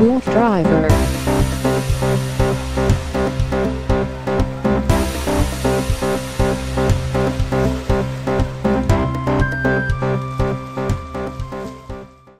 WooFDriver.